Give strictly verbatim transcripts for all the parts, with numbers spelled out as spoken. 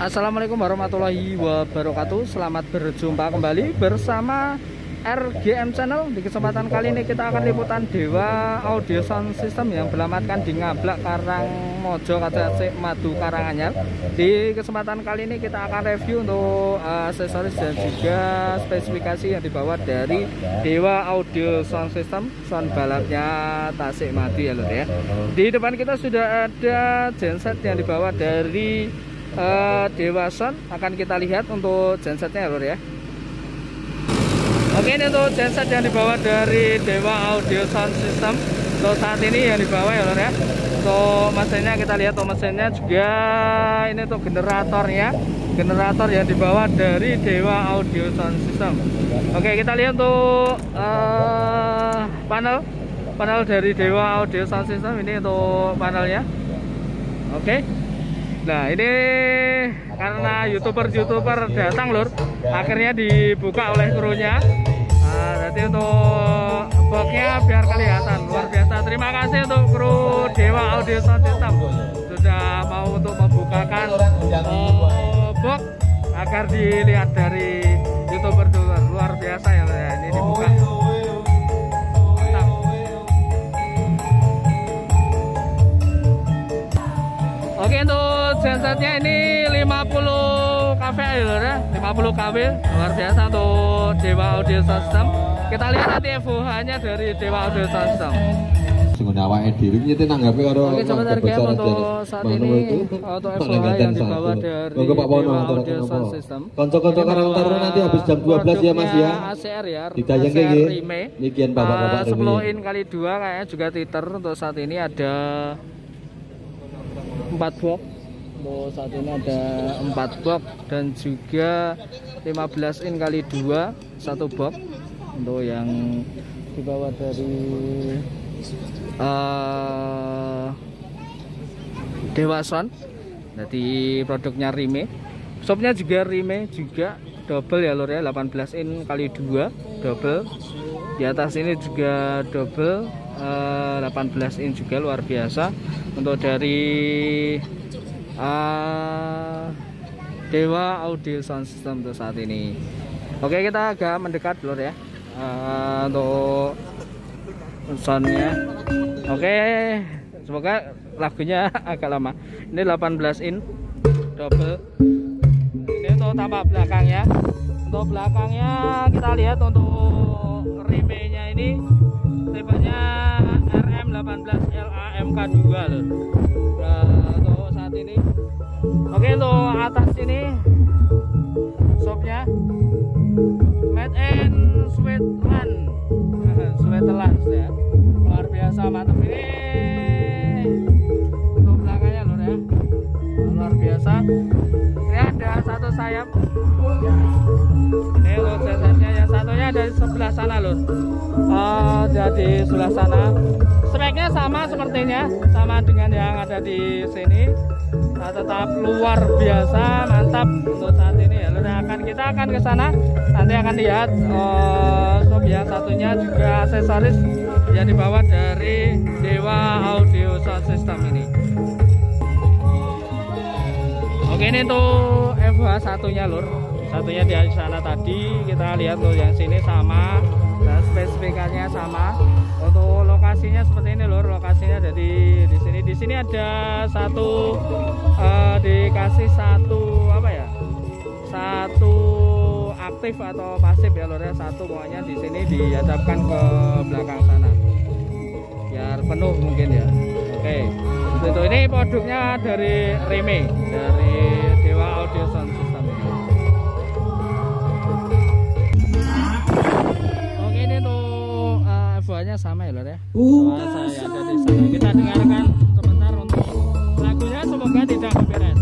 Assalamualaikum warahmatullahi wabarakatuh. Selamat berjumpa kembali bersama R G M Channel. Di kesempatan kali ini kita akan liputan Dewa Audio Sound System yang berlamatkan di Ngablak Karangmojo, Kacasik, Madu, Karanganyar. Di kesempatan kali ini kita akan review untuk uh, aksesoris dan juga spesifikasi yang dibawa dari Dewa Audio Sound System, sound balapnya Tasik Madu ya lho ya. Di depan kita sudah ada genset yang dibawa dari Uh, Dewa Sound. Akan kita lihat untuk gensetnya ya lor ya. Oke, ini untuk genset yang dibawa dari Dewa Audio Sound System untuk saat ini yang dibawa ya lor ya. Untuk mesinnya kita lihat, untuk mesinnya juga ini tuh generatornya, generator yang dibawa dari Dewa Audio Sound System. Oke, kita lihat untuk uh, panel panel dari Dewa Audio Sound System. Ini untuk panelnya. Oke. Nah, ini karena youtuber-youtuber datang lur, akhirnya dibuka oleh krunya. Nah, berarti untuk boxnya biar kelihatan luar biasa. Terima kasih untuk kru Dewa Audio Sound System sudah mau untuk membukakan uh, box agar dilihat dari youtuber-youtuber. Luar biasa ya, ini dibuka. Oke, untuk gensetnya ini lima puluh k w ya, lima puluh k w luar biasa untuk Dewa Audio Sound System. Kita lihat nanti F O H-nya dari Dewa Audio Sound System. Oke, coba tergem untuk saat ini auto F O H yang dibawa dari Dewa Audio Sound System. Kocok-kocok karang nanti habis jam dua belas ya Mas ya. A C R ya, A C R Rime. Nikian Bapak-bapak Rime. sepuluh in kali dua kayaknya juga titer untuk saat ini ada empat box. Untuk saat ini ada empat box dan juga lima belas in kali dua satu box untuk yang dibawa dari uh, Dewa Sound. Jadi produknya Rime, shopnya juga Rime juga, double ya lor ya, delapan belas in kali dua double. Di atas ini juga double, uh, delapan belas in juga luar biasa untuk dari uh, Dewa Audio Sound System untuk saat ini. Oke, kita agak mendekat dulu ya uh, untuk soundnya. Oke, semoga lagunya agak lama. Ini delapan belas in double. Ini untuk tampak belakangnya. Untuk belakangnya kita lihat untuk remenya ini tipenya R M delapan belas L A M K juga loh. Nah, untuk saat ini. Oke, untuk atas ini shopnya Made in Switzerland, Switzerland ya. Luar biasa mantap ini. Untuk belakangnya lho ya. Luar biasa. Ini ada satu sayap. Ini loh gensetnya, yang satunya dari sebelah sana lho. Uh, jadi sebelah sana. Speknya sama sepertinya, sama dengan yang ada di sini. Nah, tetap luar biasa, mantap untuk saat ini. Lalu akan kita akan ke sana, nanti akan lihat uh, shop yang satunya juga aksesoris yang dibawa dari Dewa Audio Sound System ini. Oke, ini tuh F H satunya lur, satunya di sana tadi kita lihat tuh yang sini sama. Nah, spesifikasinya sama. Untuk lokasinya seperti ini lor, lokasinya ada di di sini. Di sini ada satu eh, dikasih satu apa ya? Satu aktif atau pasif ya lor ya. Satu pokoknya di sini dihadapkan ke belakang sana. Biar penuh mungkin ya. Oke. Untuk ini produknya dari Rime, dari Dewa Audio Sound System. Buahnya sama ya lor ya. Soal saya ada di sana. Kita dengarkan sebentar untuk lagunya, semoga tidak copyright.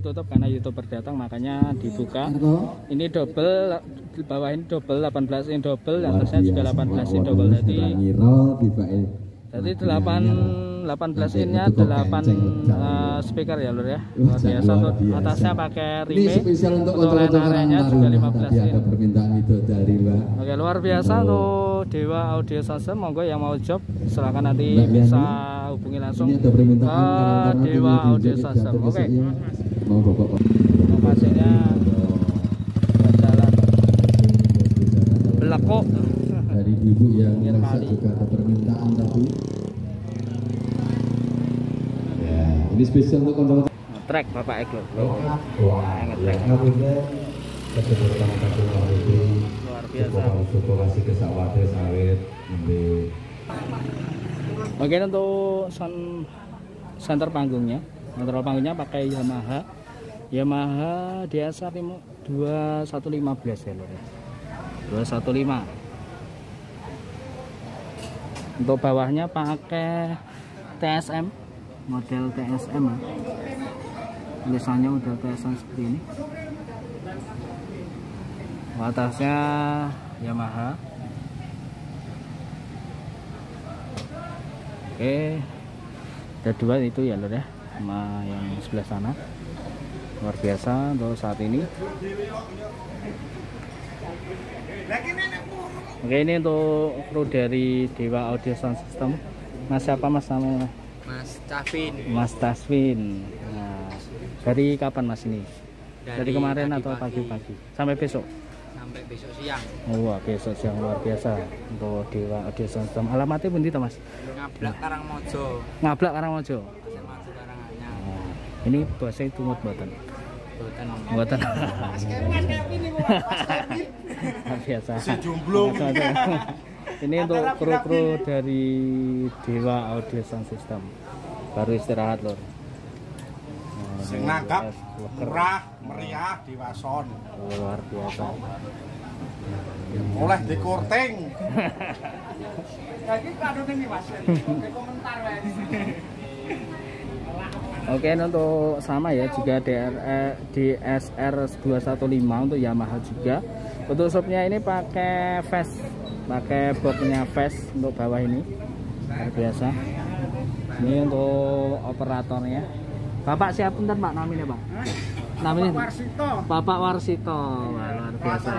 Youtube-nya tutup karena YouTuber datang, makanya dibuka. Ini double, bawah ini double, delapan belas in double, yang atasnya juga delapan belas in double. Jadi Jadi delapan belas innya delapan speaker ya Lur ya. Luar biasa, atasnya pakai Rime. Untuk layarnya juga lima belas in. Oke, luar biasa tuh Dewa Audio Sound System. Monggo yang mau job silakan nanti bisa hubungi langsung ke Dewa Audio Sound System. Oke. Lokasinya jalan Belakok. Dari ibu yang merasa juga ada permintaan tapi ya ini spesial untuk kontrol track Bapak Eko. Wah, ngetrek kabeh keseluruhan kabupaten itu luar biasa. Suku kasih kesawate sawit nembe. Oke, untuk sound center panggungnya, kontrol panggungnya pakai Yamaha Yamaha D S R dua satu satu lima ya Lur. dua satu lima. Untuk bawahnya pakai T S M, model T S M ya. Tulisannya model T S M seperti ini. Atasnya Yamaha. Oke, ada dua itu ya Lur ya, sama yang sebelah sana. Luar biasa untuk saat ini. Oke, ini untuk kru dari Dewa Audio Sound System. Mas siapa mas namanya? Mas Tasvin. Mas Tasvin. Nah, dari kapan mas ini? Dari, dari kemarin pagi, atau pagi-pagi? Sampai besok? Sampai besok siang. Wah, besok siang luar biasa untuk Dewa Audio Sound System. Alamatnya pundi ta mas? Ngablak Karangmojo. Ngablak Karangmojo. Nah, ini bahasa itu tumut mboten. Mboten. Biasa. Ini untuk kru-kru dari Dewa Audio Sound System. Baru istirahat Lur. Sing nangkap, murah, meriah, Dewa Sound. Luar biasa. Oleh dikurting. Lagi kadune iki Mas. Komentar wae. Oke, untuk sama ya juga D S R dua satu lima untuk Yamaha juga. Untuk subnya ini pakai face, pakai boxnya face untuk bawah ini. Luar biasa. Ini untuk operatornya. Bapak siapa bentar Pak namanya Pak? Namanya Bapak Warsito. Bapak Warsito. Luar biasa.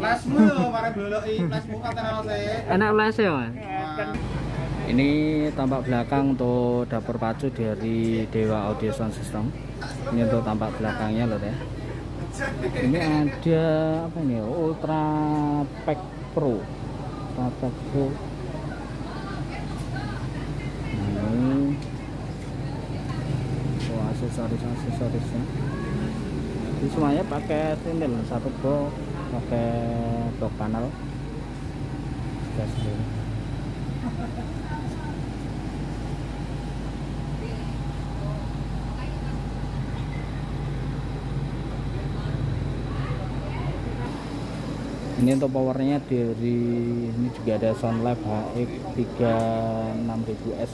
Plasmu, warang bloloki, plasmu katara saya. Enak les ya, Mas. Ini tampak belakang untuk dapur pacu dari Dewa Audio Sound System. Ini untuk tampak belakangnya loh ya. Ini ada apa ini? Ultra Pack Pro. Ultra Pack Pro. Ini. Oh, aksesoris-aksesorisnya. Ini semuanya pakai tindel satu box, pakai box panel. Gas ini. Ini untuk powernya dari ini juga ada Soundlab H X tiga enam nol nol nol S.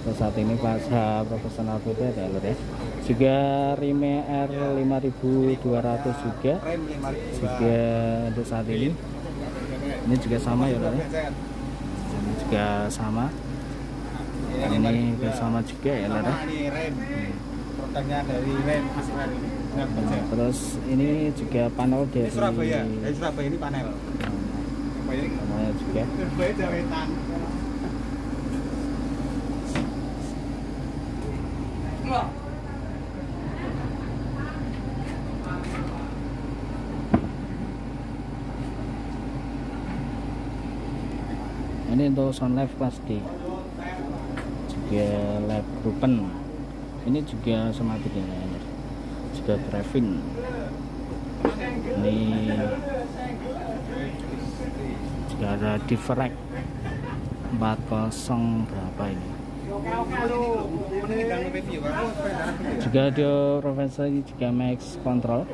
Untuk saat ini bahasa profesional beda ada Lur ya. Juga Rime R lima ribu dua ratus juga. Juga untuk saat ini. Ini juga sama ya Lur ya. Juga sama, ini bersama juga ya Lur. Produknya dari Rime. Terus ini juga panel dari Surabaya. Dari Surabaya ini panel. Panel juga. Surabaya Jawetan. Ini untuk sound live kelas D juga live grupen, ini juga sematik ya, juga driving ini juga ada diffract empat nol berapa ini juga ada profesor ini juga max control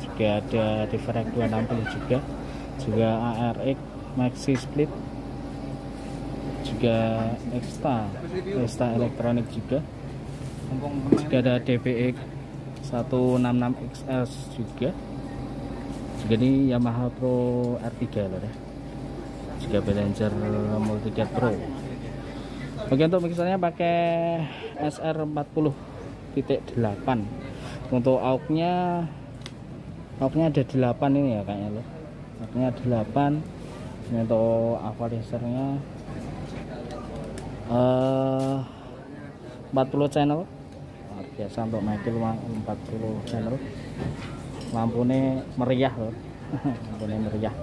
juga ada diffract dua enam nol juga juga A R X maxi split juga extra extra elektronik juga juga ada D B X seratus enam puluh enam X L juga. Juga ini Yamaha Pro R tiga loh ya. Juga balancer multicat Pro. Oke, untuk mixernya pakai S R empat puluh titik delapan. Untuk auknya auknya ada delapan ini ya kayaknya loh. Auknya delapan. Ini untuk equalizernya uh, empat puluh channel. Biasa untuk mic empat puluh channel. Lampunya meriah loh. Lampunya meriah.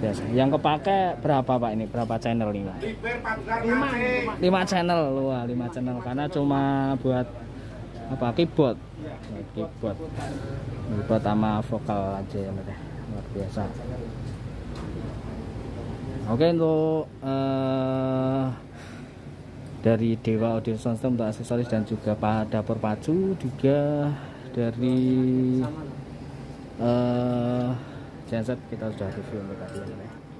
Biasa. Yang kepake berapa Pak ini? Berapa channel ini Pak? lima channel. Wah, lima channel karena cuma buat apa? Keyboard. Keyboard. Keyboard sama vokal aja ya. Luar biasa. Oke, untuk uh, dari Dewa Audio Sound System untuk aksesoris dan juga dapur pacu, juga dari uh, genset kita sudah review untuk kalian ya.